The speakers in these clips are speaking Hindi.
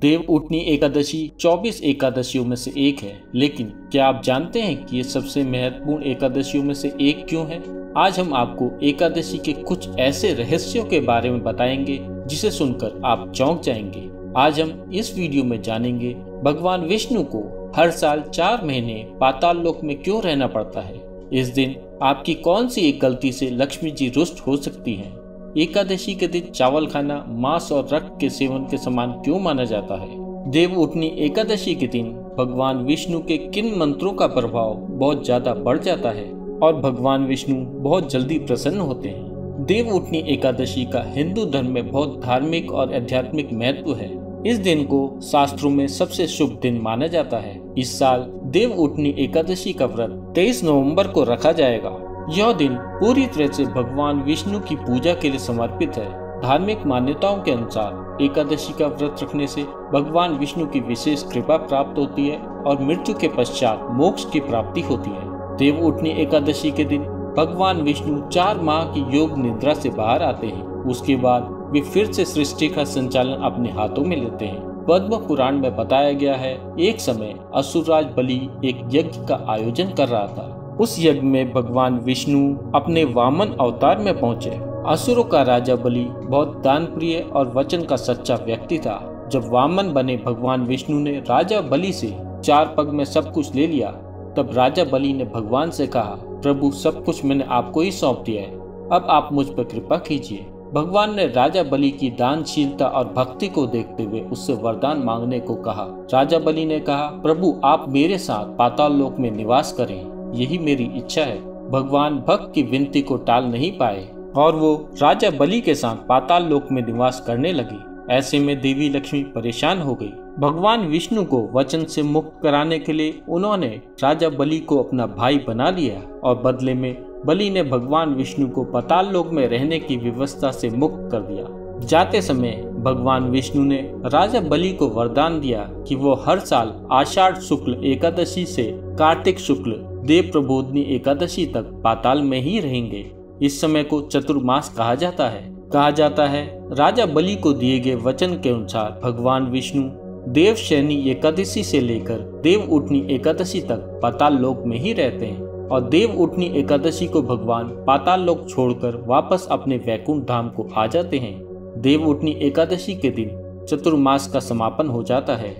देव उठनी एकादशी 24 एकादशियों में से एक है, लेकिन क्या आप जानते हैं कि ये सबसे महत्वपूर्ण एकादशियों में से एक क्यों है? आज हम आपको एकादशी के कुछ ऐसे रहस्यों के बारे में बताएंगे जिसे सुनकर आप चौंक जाएंगे। आज हम इस वीडियो में जानेंगे भगवान विष्णु को हर साल 4 महीने पातालोक में क्यों रहना पड़ता है, इस दिन आपकी कौन सी एक गलती से लक्ष्मी जी रुष्ट हो सकती हैं, एकादशी के दिन चावल खाना मांस और रक्त के सेवन के समान क्यों माना जाता है, देव उठनी एकादशी के दिन भगवान विष्णु के किन मंत्रों का प्रभाव बहुत ज्यादा बढ़ जाता है और भगवान विष्णु बहुत जल्दी प्रसन्न होते हैं। देव उठनी एकादशी का हिंदू धर्म में बहुत धार्मिक और आध्यात्मिक महत्व है। इस दिन को शास्त्रों में सबसे शुभ दिन माना जाता है। इस साल देव उठनी एकादशी का व्रत 23 नवम्बर को रखा जाएगा। यह दिन पूरी तरह से भगवान विष्णु की पूजा के लिए समर्पित है। धार्मिक मान्यताओं के अनुसार एकादशी का व्रत रखने से भगवान विष्णु की विशेष कृपा प्राप्त होती है और मृत्यु के पश्चात मोक्ष की प्राप्ति होती है। देव उठनी एकादशी के दिन भगवान विष्णु 4 माह की योग निद्रा से बाहर आते हैं। उसके बाद वे फिर से सृष्टि का संचालन अपने हाथों में लेते हैं। पद्म पुराण में बताया गया है, एक समय असुरराज बलि एक यज्ञ का आयोजन कर रहा था। उस यज्ञ में भगवान विष्णु अपने वामन अवतार में पहुंचे। असुरों का राजा बलि बहुत दान प्रिय और वचन का सच्चा व्यक्ति था। जब वामन बने, भगवान विष्णु ने राजा बलि से 4 पग में सब कुछ ले लिया। तब राजा बलि ने भगवान से कहा, प्रभु सब कुछ मैंने आपको ही सौंप दिया है, अब आप मुझ पर कृपा कीजिए। भगवान ने राजा बलि की दानशीलता और भक्ति को देखते हुए उससे वरदान मांगने को कहा। राजा बलि ने कहा, प्रभु आप मेरे साथ पातालोक में निवास करें, यही मेरी इच्छा है। भगवान भक्त की विनती को टाल नहीं पाए और वो राजा बलि के साथ पाताल लोक में निवास करने लगी। ऐसे में देवी लक्ष्मी परेशान हो गई। भगवान विष्णु को वचन से मुक्त कराने के लिए उन्होंने राजा बलि को अपना भाई बना लिया और बदले में बलि ने भगवान विष्णु को पाताल लोक में रहने की व्यवस्था से मुक्त कर दिया। जाते समय भगवान विष्णु ने राजा बलि को वरदान दिया कि वो हर साल आषाढ़ शुक्ल एकादशी से कार्तिक शुक्ल देव प्रबोधनी एकादशी तक पाताल में ही रहेंगे। इस समय को चतुर्मास कहा जाता है। राजा बलि को दिए गए वचन के अनुसार भगवान विष्णु देवशयनी एकादशी से लेकर देव उठनी एकादशी तक पाताल लोक में ही रहते हैं और देव उठनी एकादशी को भगवान पाताल लोक छोड़कर वापस अपने वैकुंठ धाम को आ जाते हैं। देव उठनी एकादशी के दिन चतुर्मास का समापन हो जाता है।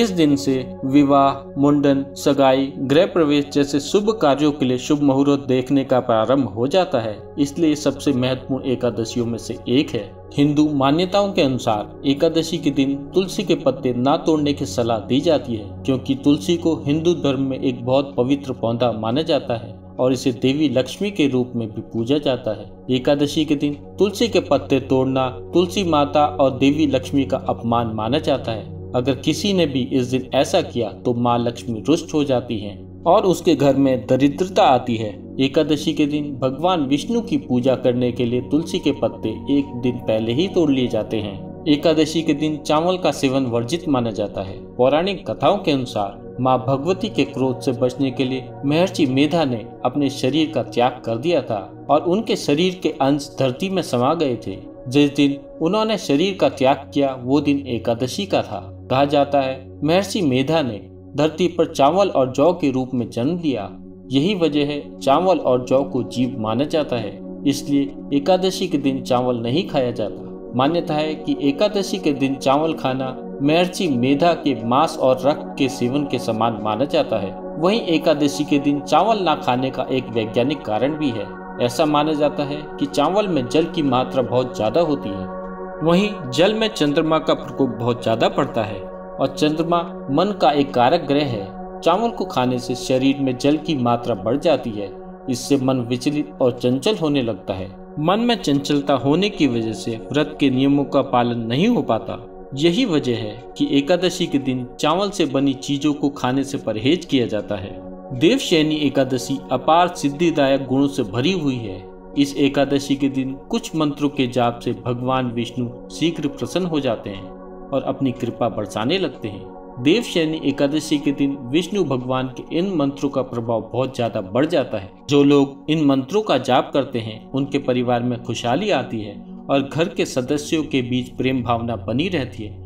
इस दिन से विवाह, मुंडन, सगाई, गृह प्रवेश जैसे शुभ कार्यों के लिए शुभ मुहूर्त देखने का प्रारंभ हो जाता है, इसलिए सबसे महत्वपूर्ण एकादशियों में से एक है। हिंदू मान्यताओं के अनुसार एकादशी के दिन तुलसी के पत्ते ना तोड़ने की सलाह दी जाती है, क्योंकि तुलसी को हिंदू धर्म में एक बहुत पवित्र पौधा माना जाता है और इसे देवी लक्ष्मी के रूप में भी पूजा जाता है। एकादशी के दिन तुलसी के पत्ते तोड़ना तुलसी माता और देवी लक्ष्मी का अपमान माना जाता है। अगर किसी ने भी इस दिन ऐसा किया तो माँ लक्ष्मी रुष्ट हो जाती हैं और उसके घर में दरिद्रता आती है। एकादशी के दिन भगवान विष्णु की पूजा करने के लिए तुलसी के पत्ते एक दिन पहले ही तोड़ लिए जाते हैं। एकादशी के दिन चावल का सेवन वर्जित माना जाता है। पौराणिक कथाओं के अनुसार माँ भगवती के क्रोध से बचने के लिए महर्षि मेधा ने अपने शरीर का त्याग कर दिया था और उनके शरीर के अंश धरती में समा गए थे। जिस दिन उन्होंने शरीर का त्याग किया वो दिन एकादशी का था। कहा जाता है महर्षि मेधा ने धरती पर चावल और जौ के रूप में जन्म लिया। यही वजह है चावल और जौ को जीव माना जाता है, इसलिए एकादशी के दिन चावल नहीं खाया जाता। मान्यता है कि एकादशी के दिन चावल खाना महर्षि मेधा के मांस और रक्त के सेवन के समान माना जाता है। वहीं एकादशी के दिन चावल ना खाने का एक वैज्ञानिक कारण भी है। ऐसा माना जाता है कि चावल में जल की मात्रा बहुत ज्यादा होती है, वहीं जल में चंद्रमा का प्रकोप बहुत ज्यादा पड़ता है और चंद्रमा मन का एक कारक ग्रह है। चावल को खाने से शरीर में जल की मात्रा बढ़ जाती है, इससे मन विचलित और चंचल होने लगता है। मन में चंचलता होने की वजह से व्रत के नियमों का पालन नहीं हो पाता। यही वजह है कि एकादशी के दिन चावल से बनी चीजों को खाने से परहेज किया जाता है। देवशयनी एकादशी अपार सिद्धिदायक गुणों से भरी हुई है। इस एकादशी के दिन कुछ मंत्रों के जाप से भगवान विष्णु शीघ्र प्रसन्न हो जाते हैं और अपनी कृपा बरसाने लगते हैं। देवशयनी एकादशी के दिन विष्णु भगवान के इन मंत्रों का प्रभाव बहुत ज्यादा बढ़ जाता है। जो लोग इन मंत्रों का जाप करते हैं उनके परिवार में खुशहाली आती है और घर के सदस्यों के बीच प्रेम भावना बनी रहती है।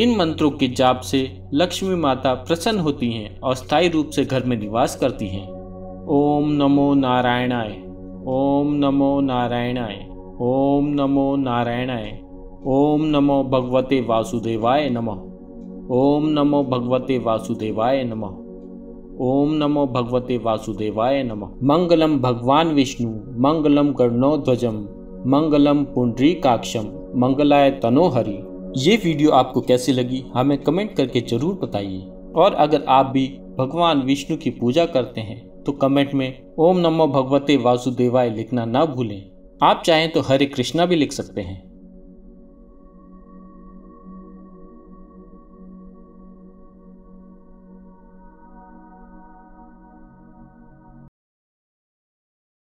इन मंत्रों के जाप से लक्ष्मी माता प्रसन्न होती हैं और स्थायी रूप से घर में निवास करती हैं। ओम नमो नारायणाय, ओम नमो नारायणाय, ओम नमो नारायणाय, ओम नमो भगवते वासुदेवाय नमः, ओम नमो भगवते वासुदेवाय नमः, ओम नमो भगवते वासुदेवाय नमः। मंगलम भगवान विष्णु, मंगलम गर्णोध्वजम, मंगलम पुंडरीकाक्षम, मंगलाय तनोहरि। ये वीडियो आपको कैसी लगी हमें कमेंट करके जरूर बताइए, और अगर आप भी भगवान विष्णु की पूजा करते हैं तो कमेंट में ओम नमो भगवते वासुदेवाय लिखना ना भूलें। आप चाहें तो हरे कृष्णा भी लिख सकते हैं।